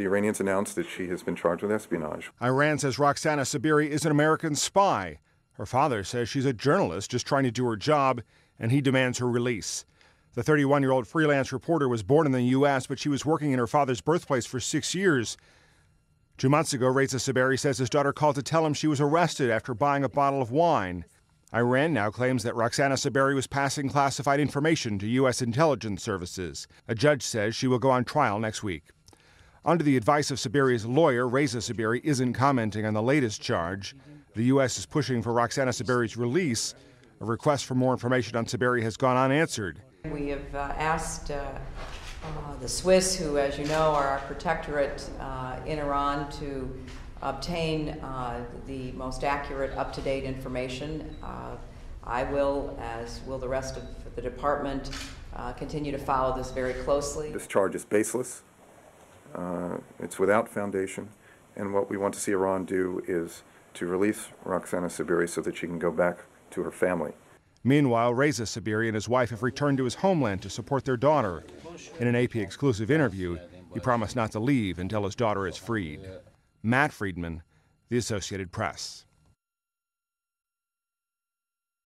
the Iranians announced that she has been charged with espionage. Iran says Roxana Saberi is an American spy. Her father says she's a journalist just trying to do her job, and he demands her release. The 31-year-old freelance reporter was born in the U.S., but she was working in her father's birthplace for 6 years. 2 months ago, Reza Saberi says his daughter called to tell him she was arrested after buying a bottle of wine. Iran now claims that Roxana Saberi was passing classified information to U.S. intelligence services. A judge says she will go on trial next week. Under the advice of Saberi's lawyer, Reza Saberi isn't commenting on the latest charge. The U.S. is pushing for Roxana Saberi's release. A request for more information on Saberi has gone unanswered. We have asked the Swiss, who, as you know, are our protectorate in Iran, to obtain the most accurate, up-to-date information. I will, as will the rest of the department, continue to follow this very closely. This charge is baseless. It's without foundation. And what we want to see Iran do is to release Roxana Saberi so that she can go back to her family. Meanwhile, Reza Saberi and his wife have returned to his homeland to support their daughter. In an AP-exclusive interview, he promised not to leave until his daughter is freed. Matt Friedman, The Associated Press.